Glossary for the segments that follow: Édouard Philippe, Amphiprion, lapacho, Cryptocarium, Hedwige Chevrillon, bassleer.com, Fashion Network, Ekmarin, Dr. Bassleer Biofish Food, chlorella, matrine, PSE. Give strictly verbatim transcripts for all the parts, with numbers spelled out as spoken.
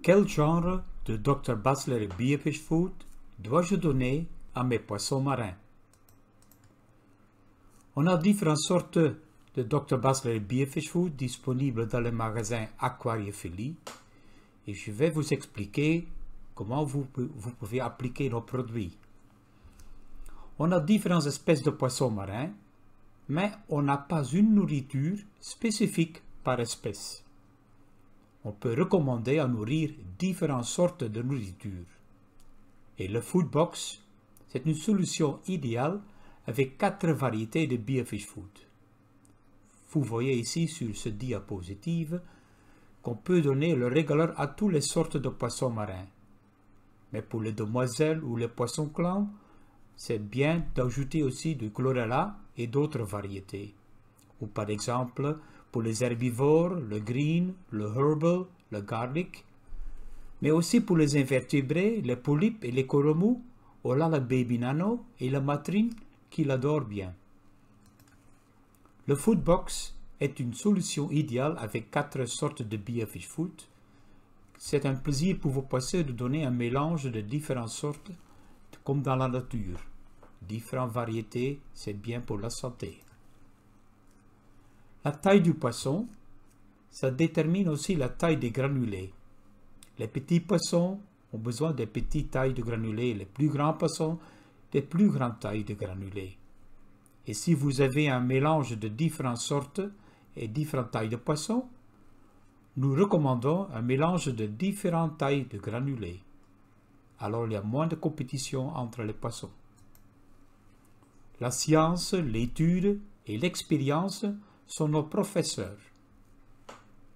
Quel genre de docteur Bassleer Biofish Food dois-je donner à mes poissons marins? On a différentes sortes de docteur Bassleer Biofish Food disponibles dans le magasin Aquariophilie et je vais vous expliquer comment vous, vous pouvez appliquer nos produits. On a différentes espèces de poissons marins, mais on n'a pas une nourriture spécifique par espèce. On peut recommander à nourrir différentes sortes de nourriture. Et le food box, c'est une solution idéale avec quatre variétés de biofish food. Vous voyez ici sur ce diapositive qu'on peut donner le régaleur à toutes les sortes de poissons marins. Mais pour les demoiselles ou les poissons clams, c'est bien d'ajouter aussi du chlorella et d'autres variétés. Ou par exemple, pour les herbivores, le green, le herbal, le garlic. Mais aussi pour les invertébrés, les polypes et les coromous, on a le baby nano et la matrine qui l'adorent bien. Le food box est une solution idéale avec quatre sortes de biofish food. C'est un plaisir pour vos poissons de donner un mélange de différentes sortes, comme dans la nature. Différentes variétés, c'est bien pour la santé. La taille du poisson, ça détermine aussi la taille des granulés. Les petits poissons ont besoin des petites tailles de granulés, les plus grands poissons des plus grandes tailles de granulés. Et si vous avez un mélange de différentes sortes et différentes tailles de poissons, nous recommandons un mélange de différentes tailles de granulés. Alors il y a moins de compétition entre les poissons. La science, l'étude et l'expérience sont nos professeurs.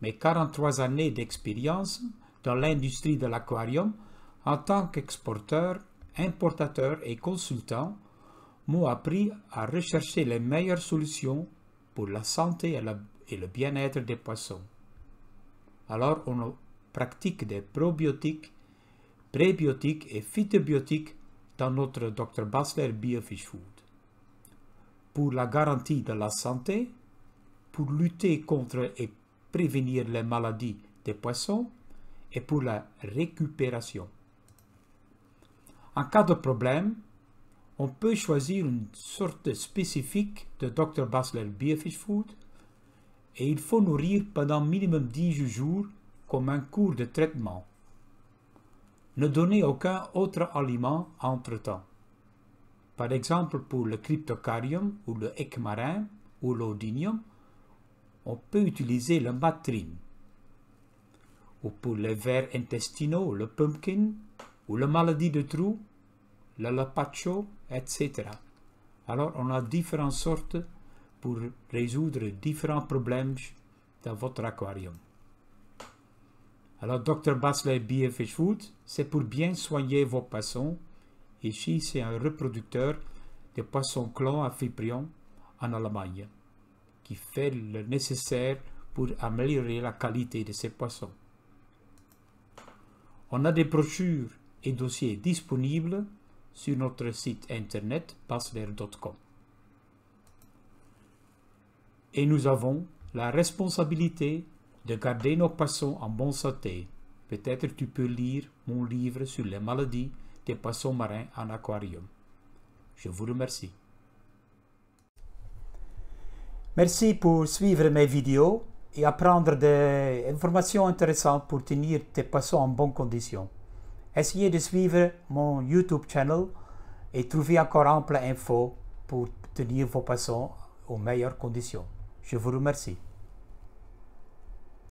Mes quarante-trois années d'expérience dans l'industrie de l'aquarium en tant qu'exporteur, importateur et consultant m'ont appris à rechercher les meilleures solutions pour la santé et, la, et le bien-être des poissons. Alors on pratique des probiotiques, prébiotiques et phytobiotiques dans notre docteur Bassleer Biofish Food. Pour la garantie de la santé, pour lutter contre et prévenir les maladies des poissons et pour la récupération. En cas de problème, on peut choisir une sorte spécifique de docteur Bassleer Biofish Food et il faut nourrir pendant minimum dix jours comme un cours de traitement. Ne donnez aucun autre aliment entre-temps. Par exemple, pour le Cryptocarium ou le Ekmarin ou l'Odynium, on peut utiliser le matrine, ou pour les vers intestinaux, le pumpkin, ou la maladie de trou, le lapacho, et cetera. Alors on a différentes sortes pour résoudre différents problèmes dans votre aquarium. Alors docteur Bassleer Biofish Food, c'est pour bien soigner vos poissons. Ici c'est un reproducteur de poissons clons Amphiprion en Allemagne, qui fait le nécessaire pour améliorer la qualité de ces poissons. On a des brochures et dossiers disponibles sur notre site internet bassleer point com. Et nous avons la responsabilité de garder nos poissons en bonne santé. Peut-être tu peux lire mon livre sur les maladies des poissons marins en aquarium. Je vous remercie. Merci pour suivre mes vidéos et apprendre des informations intéressantes pour tenir tes poissons en bonne condition. Essayez de suivre mon YouTube channel et trouvez encore ample info pour tenir vos poissons aux meilleures conditions. Je vous remercie.